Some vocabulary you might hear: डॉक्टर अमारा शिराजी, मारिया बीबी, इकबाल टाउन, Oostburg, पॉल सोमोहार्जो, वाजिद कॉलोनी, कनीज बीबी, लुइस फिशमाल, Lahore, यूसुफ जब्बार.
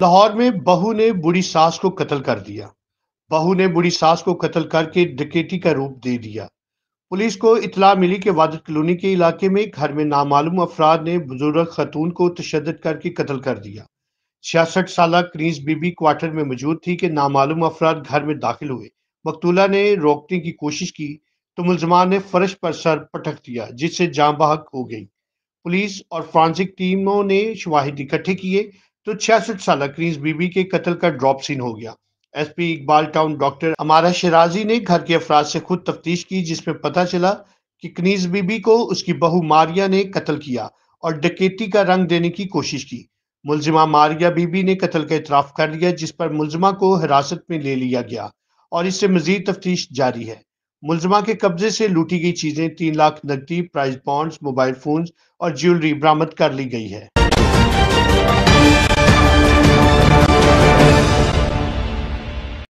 लाहौर में बहू ने बूढ़ी सास को कत्ल कर दिया। बहू ने बूढ़ी सास को कत्ल करके डकैती का रूप दे दिया। पुलिस को इतला मिली कि वाजिद कॉलोनी के इलाके में घर में नामालूम अफराद ने बुजुर्ग खतून को तशद्दद करके कत्ल कर दिया। 66 साल कनीज बीबी क्वार्टर में मौजूद थी कि नामालूम अफराद घर में दाखिल हुए। मकतूला ने रोकने की कोशिश की तो मुलजमान ने फर्श पर सर पटक दिया, जिससे जान बहक हो गई। पुलिस और फॉरेंसिक टीमों ने शवाहिद इकट्ठे किए तो 66 साल कनीज बीबी के कत्ल का ड्रॉप सीन हो गया। एसपी इकबाल टाउन डॉक्टर अमारा शिराजी ने घर के अफराद से खुद तफ्तीश की, जिसमें पता चला कि कनीज बीबी को उसकी बहू मारिया ने कत्ल किया और डकैती का रंग देने की कोशिश की। मुलजिमा मारिया बीबी ने कत्ल का इतराफ कर लिया, जिस पर मुलजिमा को हिरासत में ले लिया गया और इससे मजीद तफ्तीश जारी है। मुलजिमा के कब्जे से लूटी गई चीजें 3 लाख नकदी, प्राइज बॉन्ड्स, मोबाइल फोन और ज्वेलरी बरामद कर ली गई है।